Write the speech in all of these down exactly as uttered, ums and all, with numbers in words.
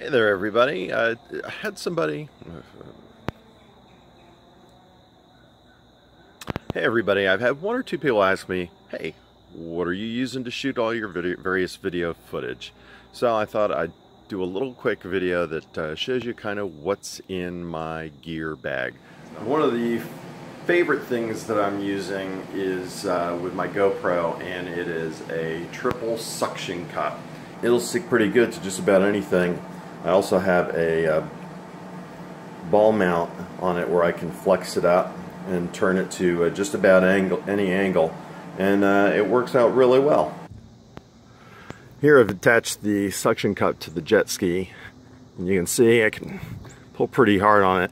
Hey there, everybody. Uh, I had somebody... Hey, everybody. I've had one or two people ask me, hey, what are you using to shoot all your video, various video footage? So I thought I'd do a little quick video that uh, shows you kind of what's in my gear bag. One of the favorite things that I'm using is uh, with my GoPro, and it is a triple suction cup. It'll stick pretty good to just about anything. I also have a uh, ball mount on it where I can flex it up and turn it to uh, just about angle, any angle, and uh, it works out really well. Here I've attached the suction cup to the jet ski, and you can see I can pull pretty hard on it.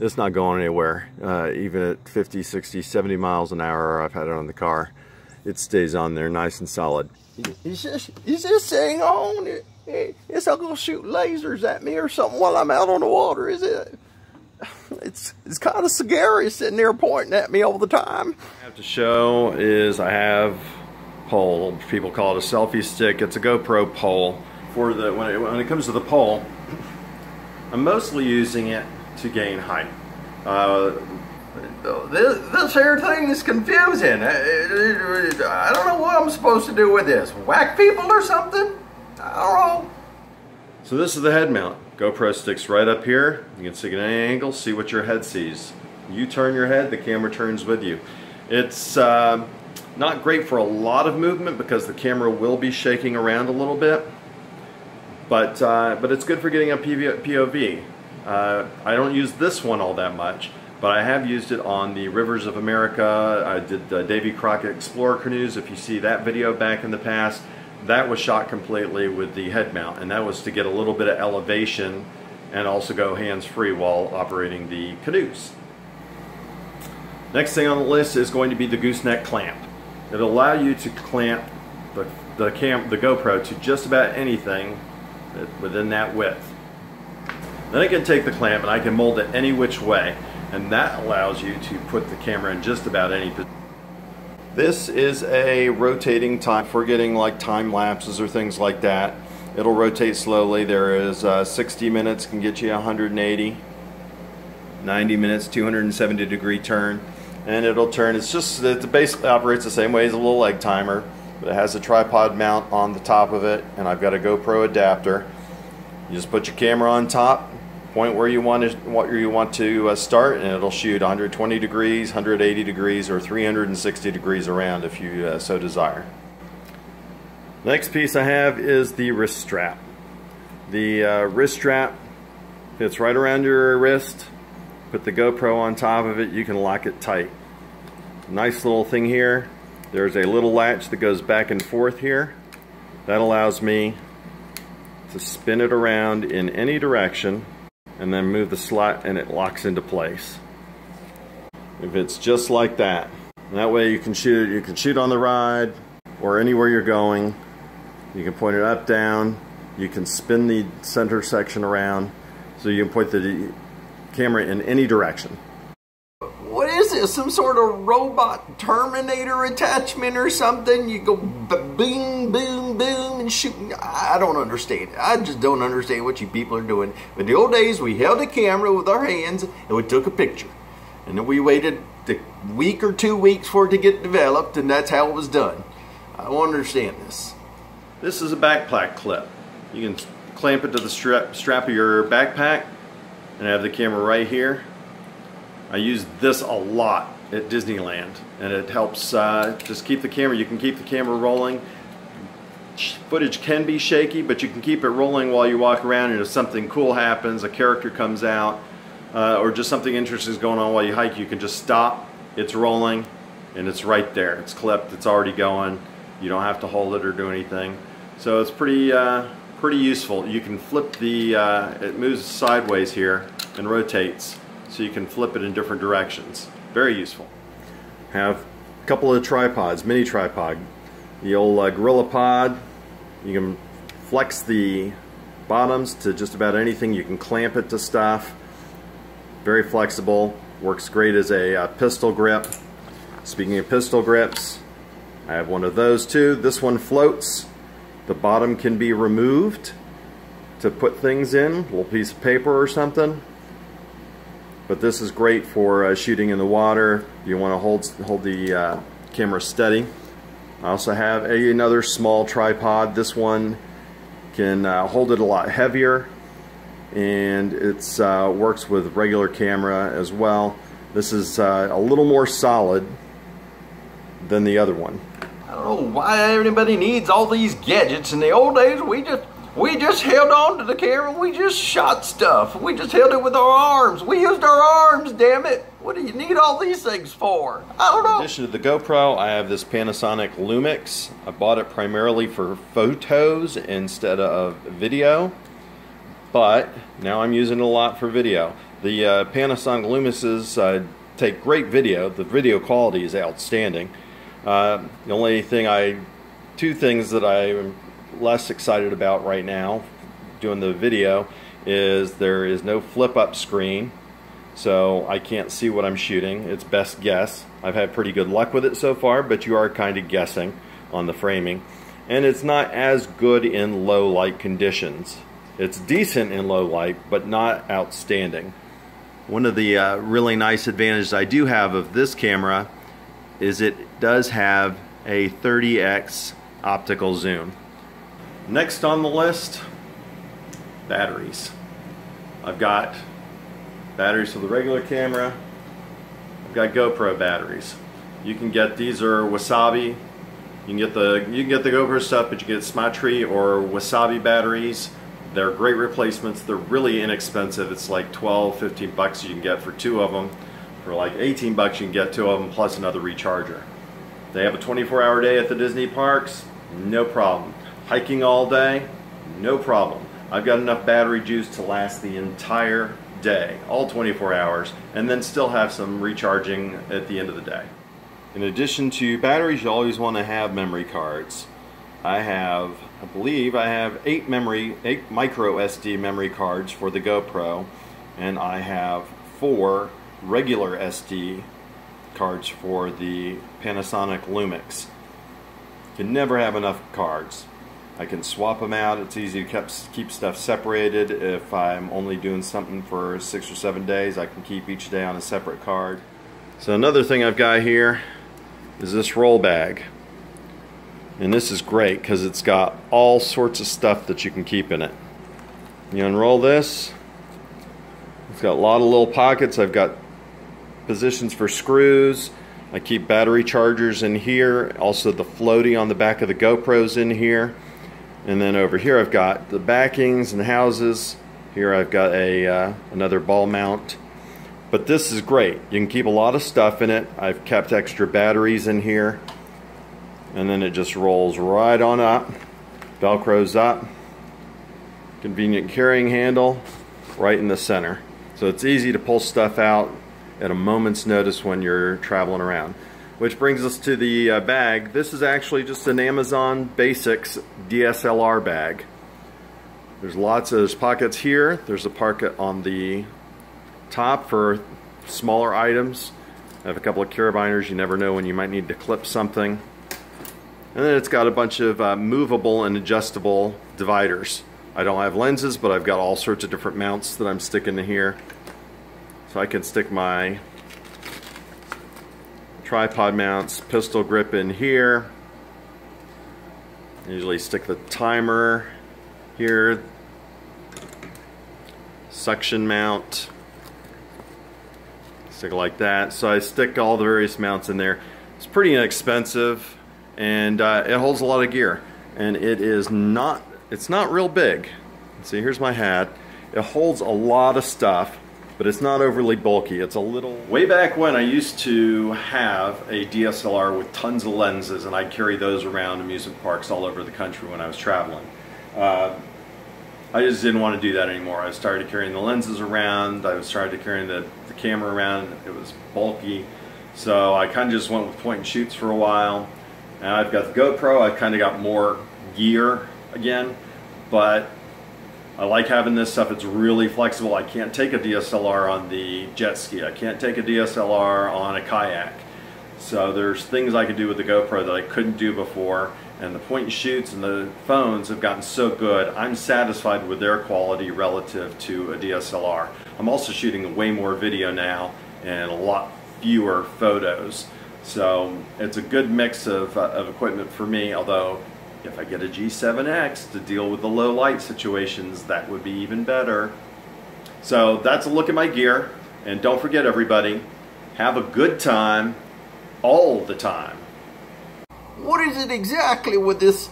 It's not going anywhere. Uh, even at fifty, sixty, seventy miles an hour, I've had it on the car. It stays on there nice and solid. Is this, is this thing on? It, it, it's not gonna shoot lasers at me or something while I'm out on the water, is it? It's it's kind of scary sitting there pointing at me all the time. What I have to show is I have a pole. People call it a selfie stick. It's a GoPro pole. For the when it, when it comes to the pole, I'm mostly using it to gain height. Uh, This, this here thing is confusing. I don't know what I'm supposed to do with this. Whack people or something? I don't know. So this is the head mount. GoPro sticks right up here. You can stick at any angle, see what your head sees. You turn your head, the camera turns with you. It's uh, not great for a lot of movement because the camera will be shaking around a little bit. But, uh, but it's good for getting a P O V. Uh, I don't use this one all that much, but I have used it on the Rivers of America. I did the Davy Crockett Explorer Canoes. If you see that video back in the past, that was shot completely with the head mount, and that was to get a little bit of elevation and also go hands-free while operating the canoes. Next thing on the list is going to be the gooseneck clamp. It'll allow you to clamp the, the, cam the GoPro to just about anything within that width. Then I can take the clamp and I can mold it any which way, and that allows you to put the camera in just about any position. This is a rotating time for getting like time lapses or things like that. It'll rotate slowly. There is uh, sixty minutes can get you one hundred eighty, ninety minutes, two hundred seventy degree turn, and it'll turn. It's just it basically operates the same way as a little egg timer, but it has a tripod mount on the top of it, and I've got a GoPro adapter. You just put your camera on top, point where you want to, what you want to uh, start, and it'll shoot one hundred twenty degrees, one hundred eighty degrees, or three hundred sixty degrees around if you uh, so desire. Next piece I have is the wrist strap. The uh, wrist strap fits right around your wrist. Put the GoPro on top of it, you can lock it tight. Nice little thing here. There's a little latch that goes back and forth here. That allows me to spin it around in any direction and then move the slot, and it locks into place. If it's just like that, and that way you can shoot you can shoot on the ride or anywhere you're going. You can point it up, down, you can spin the center section around, so you can point the camera in any direction. What is this, some sort of robot Terminator attachment or something? You go bing, boom, boom, and shoot. I don't understand. I just don't understand what you people are doing. In the old days, we held a camera with our hands and we took a picture. And then we waited a week or two weeks for it to get developed, and that's how it was done. I don't understand this. This is a backpack clip. You can clamp it to the strap, strap of your backpack, and have the camera right here. I use this a lot at Disneyland, and it helps uh, just keep the camera. You can keep the camera rolling. Footage can be shaky, but you can keep it rolling while you walk around, and if something cool happens, a character comes out, uh, or just something interesting is going on while you hike, you can just stop, it's rolling, and it's right there. It's clipped, it's already going. You don't have to hold it or do anything. So it's pretty, uh, pretty useful. You can flip the, uh, it moves sideways here and rotates, so you can flip it in different directions. Very useful. Have a couple of tripods, mini tripod. The old uh, GorillaPod. You can flex the bottoms to just about anything. You can clamp it to stuff. Very flexible. Works great as a uh, pistol grip. Speaking of pistol grips, I have one of those too. This one floats. The bottom can be removed to put things in, a little piece of paper or something. But this is great for uh, shooting in the water. You want to hold hold the uh, camera steady. I also have a, another small tripod. This one can uh, hold it a lot heavier, and it uh, works with regular camera as well. This is uh, a little more solid than the other one. I don't know why everybody needs all these gadgets. In the old days, we just we just held on to the camera. We just shot stuff. We just held it with our arms. We used our arms, damn it. What do you need all these things for? I don't know. In addition to the GoPro, I have this Panasonic Lumix. I bought it primarily for photos instead of video, but now I'm using it a lot for video. The uh, Panasonic Lumixes uh, take great video. The video quality is outstanding. Uh, the only thing I, two things that I'm less excited about right now doing the video is there is no flip up screen, so I can't see what I'm shooting. It's best guess. I've had pretty good luck with it so far, but you are kind of guessing on the framing. And it's not as good in low light conditions. It's decent in low light, but not outstanding. One of the uh, really nice advantages I do have of this camera is it does have a thirty X optical zoom. Next on the list, batteries. I've got batteries for the regular camera. I've got GoPro batteries. You can get, these are Wasabi. You can get the you can get the GoPro stuff, but you get Smatree or Wasabi batteries. They're great replacements. They're really inexpensive. It's like twelve, fifteen bucks you can get for two of them. For like eighteen bucks you can get two of them plus another recharger. They have a twenty-four hour day at the Disney parks, no problem. Hiking all day, no problem. I've got enough battery juice to last the entire day, all twenty-four hours, and then still have some recharging at the end of the day. In addition to batteries, you always want to have memory cards. I have, I believe I have eight memory, eight micro S D memory cards for the GoPro, and I have four regular S D cards for the Panasonic Lumix. Can never have enough cards. I can swap them out. It's easy to keep stuff separated. If I'm only doing something for six or seven days, I can keep each day on a separate card. So another thing I've got here is this roll bag. And this is great because it's got all sorts of stuff that you can keep in it. You unroll this. It's got a lot of little pockets. I've got positions for screws. I keep battery chargers in here. Also the floaty on the back of the GoPro's in here. And then over here I've got the backings and houses. Here I've got a uh, another ball mount. But this is great. You can keep a lot of stuff in it. I've kept extra batteries in here. And then it just rolls right on up. Velcros up. Convenient carrying handle right in the center. So it's easy to pull stuff out at a moment's notice when you're traveling around. Which brings us to the uh, bag. This is actually just an Amazon Basics D S L R bag. There's lots of there's pockets here. There's a pocket on the top for smaller items. I have a couple of carabiners. You never know when you might need to clip something. And then it's got a bunch of uh, movable and adjustable dividers. I don't have lenses, but I've got all sorts of different mounts that I'm sticking to here. So I can stick my tripod mounts, pistol grip in here. I usually stick the timer here, suction mount, stick it like that. So I stick all the various mounts in there. It's pretty inexpensive, and uh, it holds a lot of gear, and it is not it's not real big. See, here's my hat. It holds a lot of stuff, but it's not overly bulky. It's a little... Way back when, I used to have a D S L R with tons of lenses, and I'd carry those around amusement parks all over the country when I was traveling. Uh, I just didn't want to do that anymore. I started carrying the lenses around. I was started carrying the, the camera around. It was bulky. So I kind of just went with point and shoots for a while. And I've got the GoPro. I've kind of got more gear again, but I like having this stuff. It's really flexible. I can't take a D S L R on the jet ski. I can't take a D S L R on a kayak. So there's things I could do with the GoPro that I couldn't do before. and the point and shoots and the phones have gotten so good, I'm satisfied with their quality relative to a D S L R. I'm also shooting way more video now and a lot fewer photos. So it's a good mix of, uh, of equipment for me, although if I get a G seven X to deal with the low light situations, that would be even better. So that's a look at my gear, and don't forget everybody, have a good time all the time. What is it exactly with this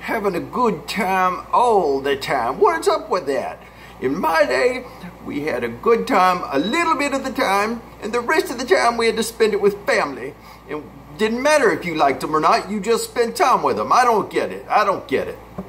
having a good time all the time? What is up with that? In my day, we had a good time a little bit of the time, and the rest of the time we had to spend it with family. It didn't matter if you liked them or not, you just spent time with them. I don't get it. I don't get it.